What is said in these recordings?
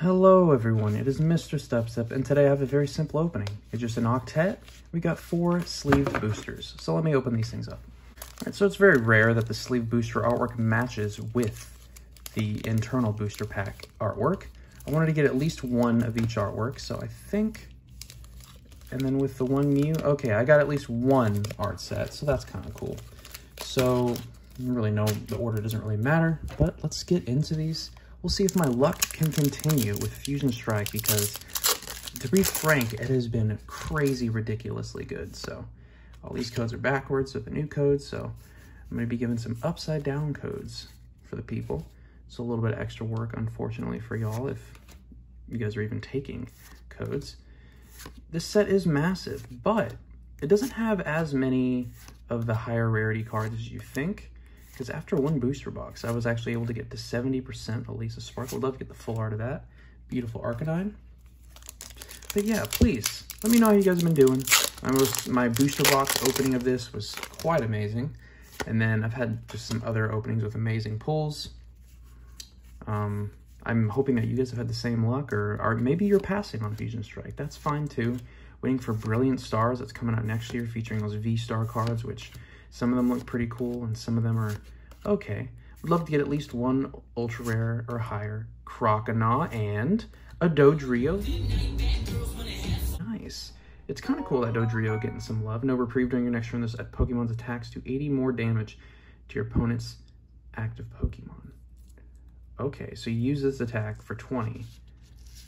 Hello everyone, it is Mr. Stubstep, and today I have a very simple opening. It's just an octet. We got 4 sleeved boosters, so let me open these things up. Alright, so it's very rare that the sleeve booster artwork matches with the internal booster pack artwork. I wanted to get at least one of each artwork, so I think... And then with the one Mew, okay, I got at least one art set, so that's kind of cool. So, really no, the order doesn't really matter, but let's get into these. We'll see if my luck can continue with Fusion Strike, because to be frank, it has been crazy ridiculously good. So all these codes are backwards with the new codes, so I'm going to be giving some upside down codes for the people. So a little bit of extra work, unfortunately, for y'all if you guys are even taking codes. This set is massive, but it doesn't have as many of the higher rarity cards as you think. Because after one booster box, I was actually able to get to 70% Elisa Sparkle. I'd love to get the full art of that. Beautiful Arcanine. But yeah, please, let me know how you guys have been doing. My booster box opening of this was quite amazing. And then I've had just some other openings with amazing pulls. I'm hoping that you guys have had the same luck, or maybe you're passing on Fusion Strike. That's fine too. Waiting for Brilliant Stars, that's coming out next year, featuring those V-Star cards, which... some of them look pretty cool, and some of them are okay. I'd love to get at least one ultra rare or higher Croconaw and a Dodrio. Nice. It's kind of cool that Dodrio getting some love. No reprieve during your next turn. This at Pokemon's attacks do 80 more damage to your opponent's active Pokemon. Okay, so you use this attack for 20, and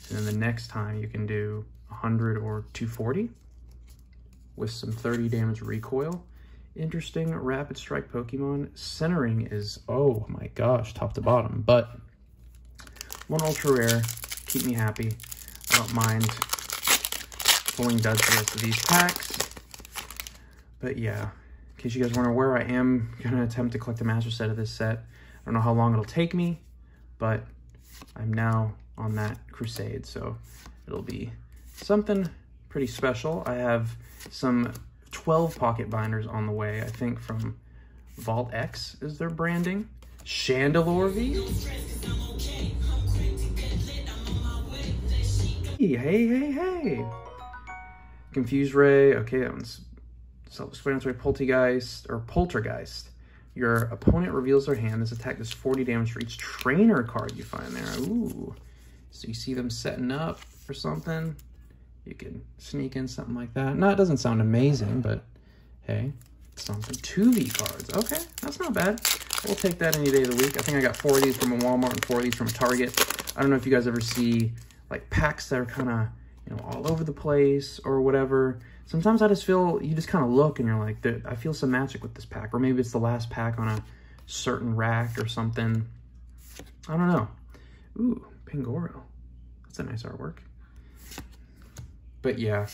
then the next time you can do 100 or 240 with some 30 damage recoil. Interesting Rapid Strike Pokemon. Centering is, oh my gosh, top to bottom, but one ultra rare, keep me happy. I don't mind pulling duds the rest of these packs. But yeah, in case you guys wonder where I am, gonna attempt to collect the master set of this set. I don't know how long it'll take me, but I'm now on that crusade, so it'll be something pretty special. I have some 12 pocket binders on the way, I think, from Voltix is their branding. Chandelure V. Hey. Confused Ray. Okay, that one's self-explanatory. Poltergeist. Your opponent reveals their hand. This attack does 40 damage for each trainer card you find there. Ooh. So you see them setting up for something. You can sneak in something like that. No, it doesn't sound amazing, but hey, it's something. 2V cards. Okay, that's not bad. We'll take that any day of the week. I think I got 4 of these from a Walmart and 4 of these from a Target. I don't know if you guys ever see like packs that are kind of, you know, all over the place or whatever. Sometimes I just feel, you just kind of look and you're like, I feel some magic with this pack. Or maybe it's the last pack on a certain rack or something. I don't know. Ooh, Pangoro. That's a nice artwork. But yeah,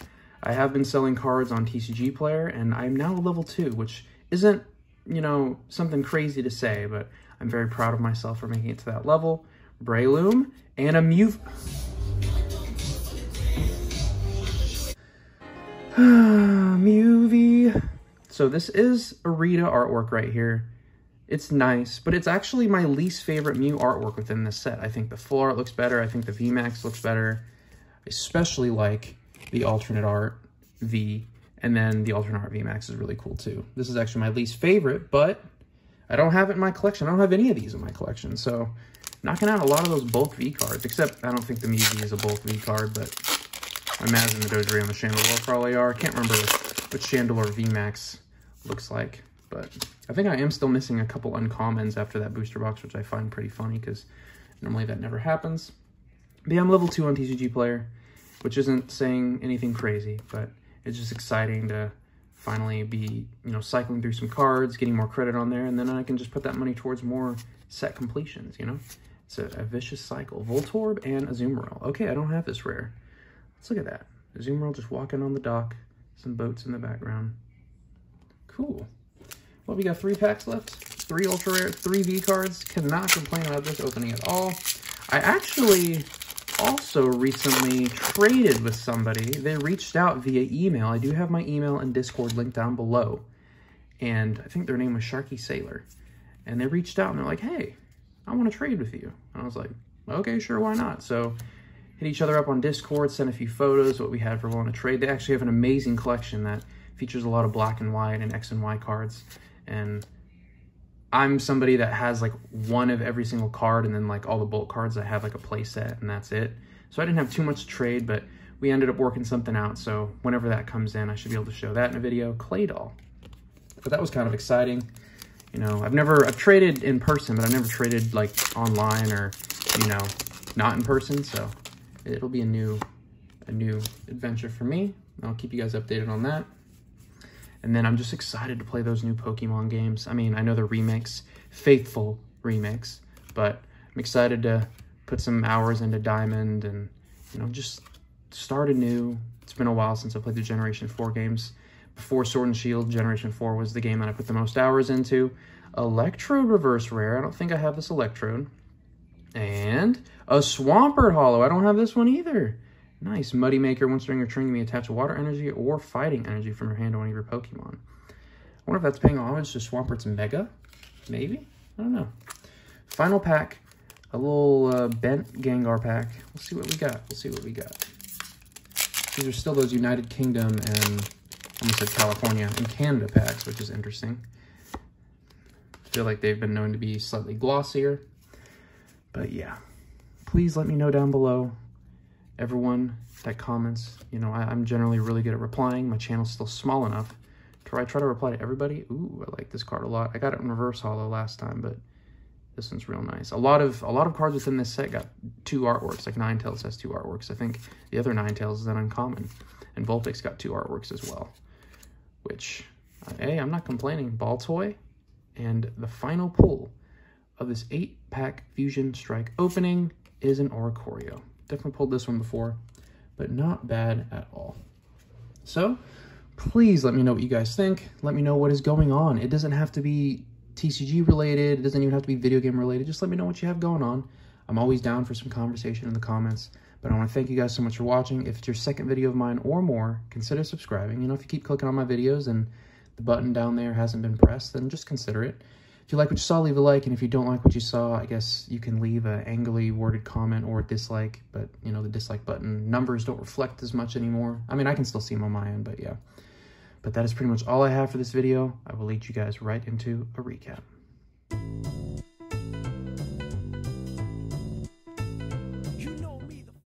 I have been selling cards on TCGPlayer, and I'm now level 2, which isn't, you know, something crazy to say, but I'm very proud of myself for making it to that level. Breloom and a Mew. Mewvie. So this is Arita artwork right here. It's nice, but it's actually my least favorite Mew artwork within this set. I think the full art looks better. I think the VMAX looks better, especially like the alternate art V, and then the alternate art VMAX is really cool too. This is actually my least favorite, but I don't have it in my collection. I don't have any of these in my collection, so knocking out a lot of those bulk V cards, except I don't think the Mewvie is a bulk V card, but I imagine the Dodrio and the Chandelure probably are. I can't remember what Chandelure VMAX looks like, but I think I am still missing a couple uncommons after that booster box, which I find pretty funny because normally that never happens. But yeah, I'm level 2 on TCGPlayer, which isn't saying anything crazy, but it's just exciting to finally be, you know, cycling through some cards, getting more credit on there, and then I can just put that money towards more set completions, you know? It's a vicious cycle. Voltorb and Azumarill. Okay, I don't have this rare. Let's look at that. Azumarill just walking on the dock, some boats in the background. Cool. Well, we got 3 packs left, 3 ultra rare, 3 V cards. Cannot complain about this opening at all. I actually... also recently traded with somebody. They reached out via email. I do have my email and Discord link down below, and I think their name was Sharky Sailor, and they reached out and they're like, hey, I want to trade with you, and I was like, okay, sure, why not? So hit each other up on Discord, send a few photos, what we had for willing to trade. They actually have an amazing collection that features a lot of black and white and X and Y cards. And I'm somebody that has like one of every single card, and then like all the bulk cards I have like a play set, and that's it. So I didn't have too much to trade, but we ended up working something out. So whenever that comes in, I should be able to show that in a video. Claydol. But that was kind of exciting. You know, I've traded in person, but I've never traded like online or, you know, not in person. So it'll be a new adventure for me. I'll keep you guys updated on that. And then I'm just excited to play those new Pokemon games. I mean, I know they're Remix, Faithful Remix, but I'm excited to put some hours into Diamond and, you know, just start anew. It's been a while since I played the Generation 4 games. Before Sword and Shield, Generation 4 was the game that I put the most hours into. Electrode Reverse Rare. I don't think I have this Electrode. And a Swampert Holo. I don't have this one either. Nice. Muddy Maker. Once during your turn, you may attach water energy or fighting energy from your hand to one of your Pokemon. I wonder if that's paying homage to Swampert's Mega? Maybe? I don't know. Final pack. A little bent Gengar pack. We'll see what we got. We'll see what we got. These are still those United Kingdom and I almost said California and Canada packs, which is interesting. I feel like they've been known to be slightly glossier. But yeah, please let me know down below. Everyone that comments, you know, I'm generally really good at replying. My channel's still small enough to where I try to reply to everybody. Ooh, I like this card a lot. I got it in Reverse Holo last time, but this one's real nice. A lot of cards within this set got two artworks. Like Ninetales has two artworks. I think the other Ninetales is an uncommon, and Voltix got two artworks as well. Which, hey, I'm not complaining. Ball toy, and the final pull of this 8-pack Fusion Strike opening is an Oricorio. Definitely pulled this one before, but not bad at all. So, please let me know what you guys think. Let me know what is going on. It doesn't have to be TCG related. It doesn't even have to be video game related. Just let me know what you have going on. I'm always down for some conversation in the comments. But I want to thank you guys so much for watching. If it's your second video of mine or more, consider subscribing. You know, if you keep clicking on my videos and the button down there hasn't been pressed, then just consider it. If you like what you saw, leave a like, and if you don't like what you saw, I guess you can leave an angrily worded comment or a dislike, but, you know, the dislike button numbers don't reflect as much anymore. I mean, I can still see them on my end, but yeah. But that is pretty much all I have for this video. I will lead you guys right into a recap.